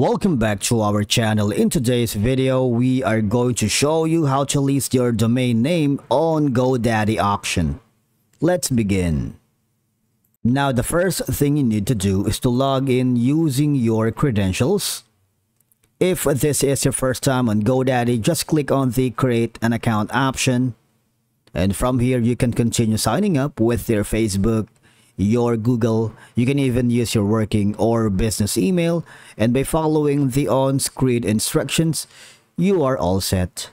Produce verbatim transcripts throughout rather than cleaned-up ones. Welcome back to our channel. In today's video, we are going to show you how to list your domain name on GoDaddy auction. Let's begin. Now, the first thing you need to do is to log in using your credentials. If this is your first time on GoDaddy, just click on the Create an Account option. And from here, you can continue signing up with your Facebook, your Google, you can even use your working or business email, and by following the on-screen instructions, you are all set.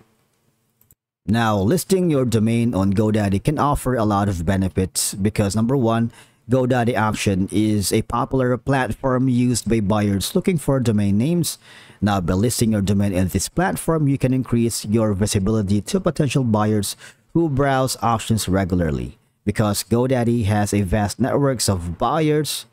Now, listing your domain on GoDaddy can offer a lot of benefits because number one, GoDaddy auction is a popular platform used by buyers looking for domain names. Now, by listing your domain in this platform, you can increase your visibility to potential buyers who browse auctions regularly, because GoDaddy has a vast network of buyers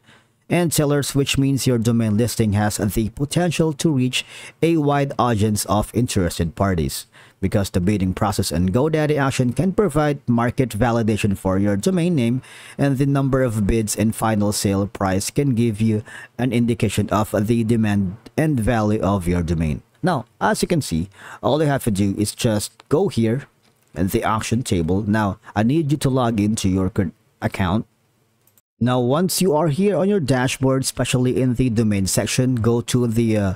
and sellers, which means your domain listing has the potential to reach a wide audience of interested parties. Because the bidding process on GoDaddy auction can provide market validation for your domain name, and the number of bids and final sale price can give you an indication of the demand and value of your domain. Now, as you can see, all you have to do is just go here and the auction table. Now, I need you to log into your account. Now, once you are here on your dashboard, especially in the domain section, go to the uh,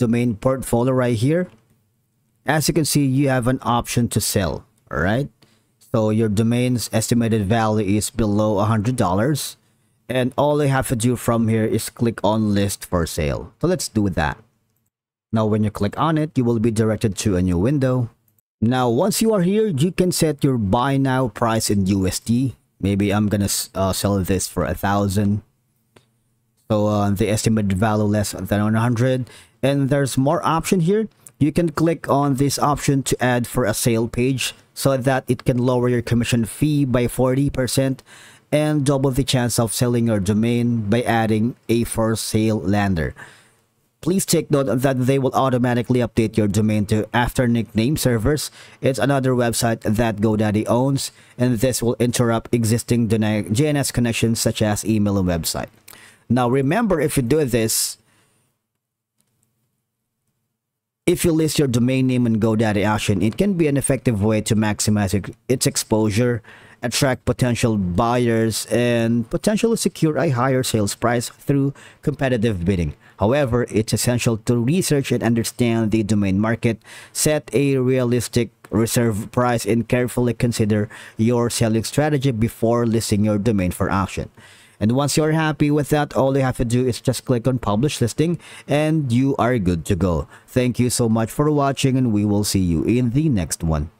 domain portfolio right here. As you can see, you have an option to sell. All right, so your domain's estimated value is below one hundred dollars, and all you have to do from here is click on list for sale. So let's do that. Now, when you click on it, you will be directed to a new window. Now, once you are here, you can set your buy now price in U S D. Maybe I'm gonna uh, sell this for a thousand. So uh, the estimated value less than one hundred. And there's more option here. You can click on this option to add for a sale page so that it can lower your commission fee by forty percent and double the chance of selling your domain by adding a for sale lander. Please take note that they will automatically update your domain to After Nickname servers. It's another website that GoDaddy owns, and this will interrupt existing D N S connections such as email and website. Now, remember, if you do this, if you list your domain name in GoDaddy auction, it can be an effective way to maximize its exposure, attract potential buyers, and potentially secure a higher sales price through competitive bidding. However, it's essential to research and understand the domain market, set a realistic reserve price, and carefully consider your selling strategy before listing your domain for auction. And once you're happy with that, all you have to do is just click on publish listing, and you are good to go. Thank you so much for watching, and we will see you in the next one.